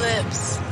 lips.